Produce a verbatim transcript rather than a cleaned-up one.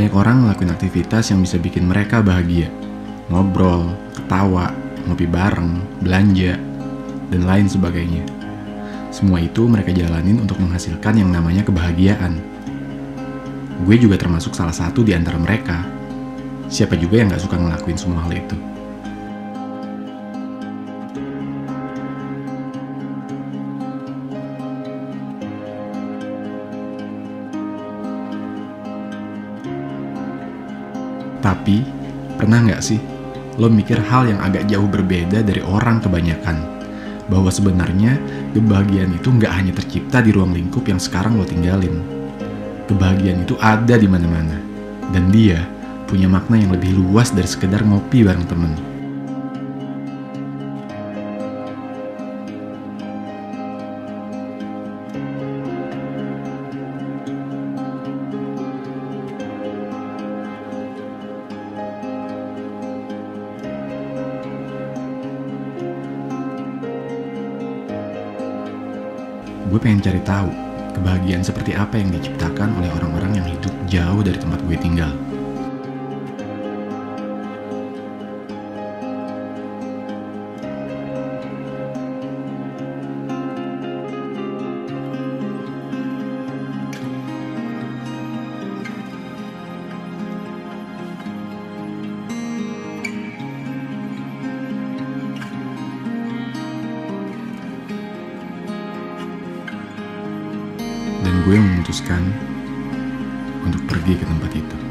banyak orang ngelakuin aktivitas yang bisa bikin mereka bahagia. Ngobrol, ketawa, ngopi bareng, belanja, dan lain sebagainya. Semua itu mereka jalanin untuk menghasilkan yang namanya kebahagiaan. Gue juga termasuk salah satu di antara mereka. Siapa juga yang gak suka ngelakuin semua hal itu? Tapi, pernah gak sih lo mikir hal yang agak jauh berbeda dari orang kebanyakan? Bahwa sebenarnya kebahagiaan itu nggak hanya tercipta di ruang lingkup yang sekarang lo tinggalin. Kebahagiaan itu ada di mana-mana, dan dia punya makna yang lebih luas dari sekedar ngopi bareng temen. Gue pengen cari tahu kebahagiaan seperti apa yang diciptakan oleh orang-orang yang hidup jauh dari tempat gue tinggal. Gue memutuskan untuk pergi ke tempat itu.